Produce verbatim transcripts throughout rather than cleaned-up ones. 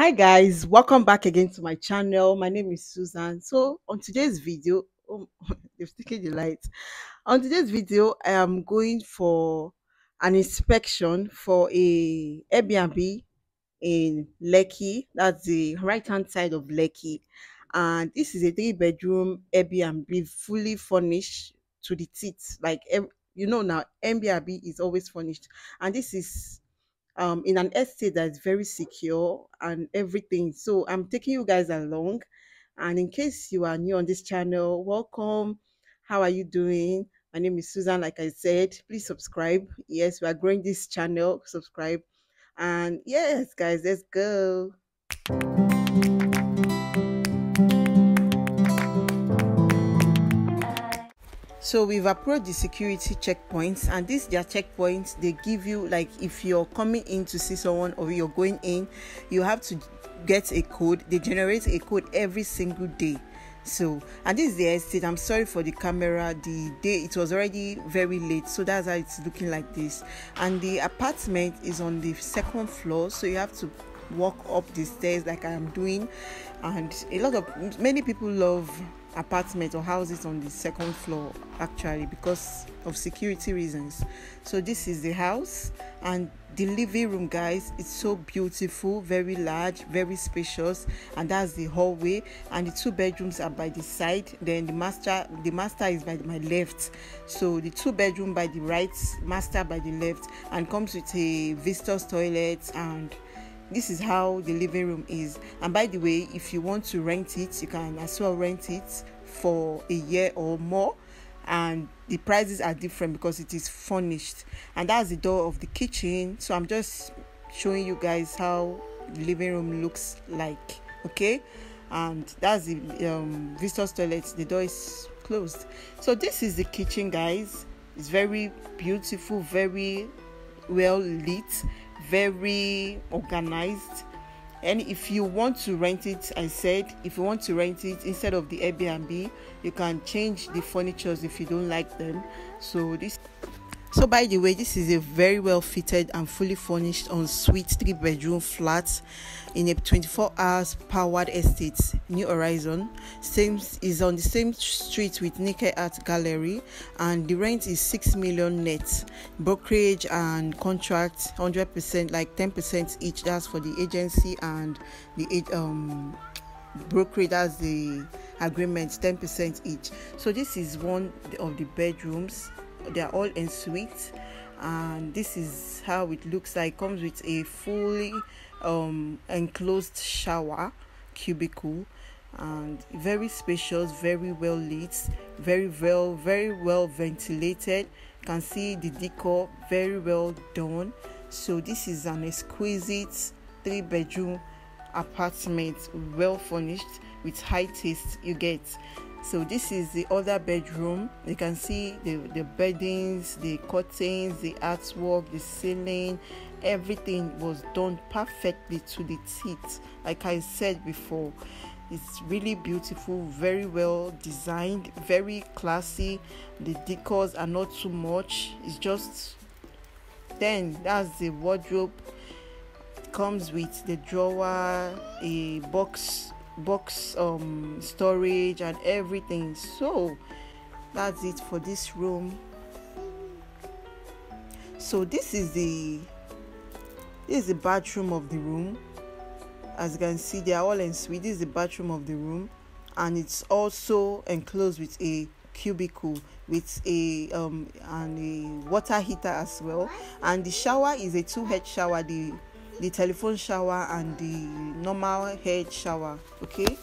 Hi guys, welcome back again to my channel. My name is Susan. So on today's video, oh, they've taken the light. On today's video, I am going for an inspection for a Airbnb in Lekki. That's the right hand side of Lekki, and this is a three bedroom Airbnb, fully furnished to the teeth. Like, you know, now Airbnb is always furnished, and this is um in an estate that's very secure and everything. So I'm taking you guys along, and in case you are new on this channel, welcome. How are you doing? My name is Susan. Like I said, please subscribe. Yes, we are growing this channel. Subscribe. And yes guys, let's go. So we've approached the security checkpoints, and these their checkpoints. They give you, like, if you're coming in to see someone or you're going in, you have to get a code. They generate a code every single day. So, and this is the estate. I'm sorry for the camera. The day it was already very late, so that's how it's looking like this. And the apartment is on the second floor, so you have to walk up the stairs like I am doing. And a lot of many people love apartments or houses on the second floor, actually, because of security reasons. So this is the house and the living room, guys. It's so beautiful, very large, very spacious. And that's the hallway, and the two bedrooms are by the side. Then the master the master is by my left, so the two bedroom by the right, master by the left, and comes with a visitor's toilet. And this is how the living room is. And by the way, if you want to rent it, you can as well rent it for a year or more, and the prices are different because it is furnished. And that's the door of the kitchen. So I'm just showing you guys how the living room looks like, okay? And that's the um, visitor's toilet. The door is closed. So this is the kitchen, guys. It's very beautiful, very well lit, very organized. And if you want to rent it, I said, if you want to rent it instead of the Airbnb, you can change the furnitures if you don't like them. So this so by the way, this is a very well fitted and fully furnished ensuite three bedroom flat in a twenty-four hours powered estate, New Horizon. Same is on the same street with Nike Art Gallery, and the rent is six million net. Brokerage and contract one hundred percent, like ten percent each. That's for the agency and the um brokerage. That's the agreement, ten percent each. So this is one of the bedrooms. They are all en suite, and this is how it looks like. Comes with a fully um enclosed shower cubicle, and very spacious, very well lit, very well very well ventilated. You can see the decor, very well done. So this is an exquisite three bedroom apartment, well furnished, with high taste, you get. So this is the other bedroom. You can see the the beddings, the curtains, the artwork, the ceiling. Everything was done perfectly to the teeth. Like I said before, it's really beautiful, very well designed, very classy. The decors are not too much. It's just then that's the wardrobe. It comes with the drawer, a box box um storage, and everything. So that's it for this room. So this is the this is the bathroom of the room. As you can see, they are all en suite. This is the bathroom of the room, and it's also enclosed with a cubicle with a um and a water heater as well. And the shower is a two-head shower, the the telephone shower and the normal head shower, okay?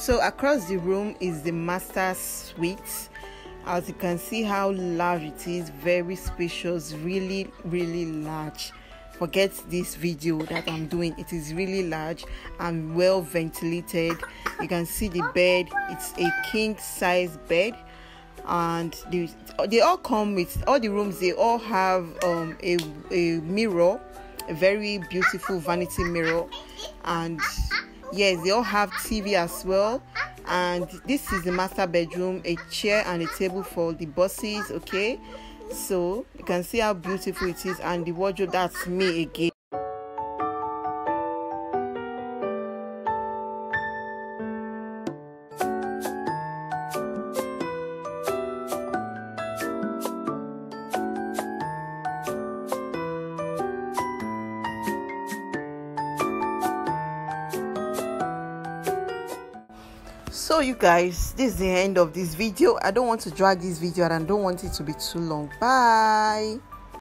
So across the room is the master suite. As you can see how large it is, very spacious, really, really large. Forget this video that I'm doing. It is really large and well ventilated. You can see the bed. It's a king size bed, and they, they all come with all the rooms. They all have um, a, a mirror, a very beautiful vanity mirror, and yes, they all have T V as well. And this is the master bedroom, a chair and a table for the bosses. Okay, so you can see how beautiful it is, and the wardrobe, that's me again. So you guys, this is the end of this video. I don't want to drag this video and I don't want it to be too long. Bye.